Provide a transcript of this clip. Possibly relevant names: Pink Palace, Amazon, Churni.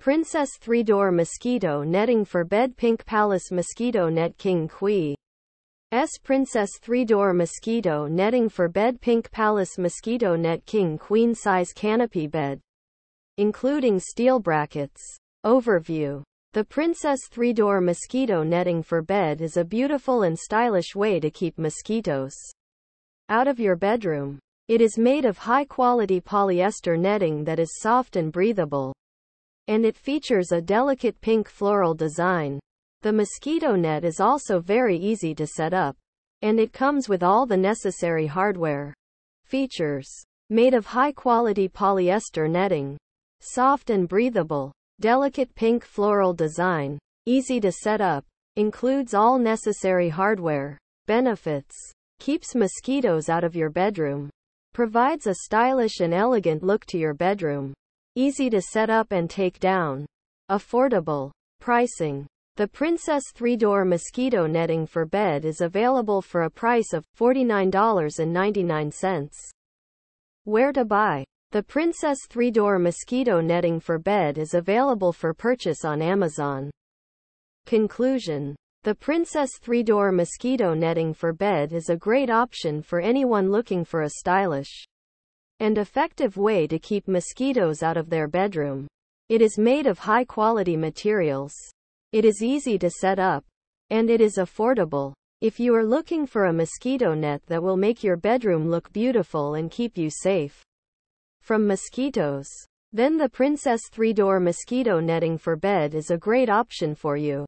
Princess 3-Door Mosquito Netting for Bed. Pink Palace Mosquito Net. King Queen's Princess 3-Door Mosquito Netting for Bed. Pink Palace Mosquito Net. King Queen Size Canopy Bed, including steel brackets. Overview. The Princess 3-Door Mosquito Netting for Bed is a beautiful and stylish way to keep mosquitoes out of your bedroom. It is made of high-quality polyester netting that is soft and breathable, and it features a delicate pink floral design. The mosquito net is also very easy to set up, and it comes with all the necessary hardware. Features. Made of high-quality polyester netting, soft and breathable, delicate pink floral design, easy to set up, includes all necessary hardware. Benefits. Keeps mosquitoes out of your bedroom, provides a stylish and elegant look to your bedroom, easy to set up and take down. Affordable. Pricing. The Princess 3-Door Mosquito Netting for Bed is available for a price of $49.99. Where to buy? The Princess 3-Door Mosquito Netting for Bed is available for purchase on Amazon. Conclusion. The Princess 3-Door Mosquito Netting for Bed is a great option for anyone looking for a stylish and effective way to keep mosquitoes out of their bedroom. It is made of high-quality materials. It is easy to set up, and it is affordable. If you are looking for a mosquito net that will make your bedroom look beautiful and keep you safe from mosquitoes, then the Princess 3-Door Mosquito Netting for Bed is a great option for you.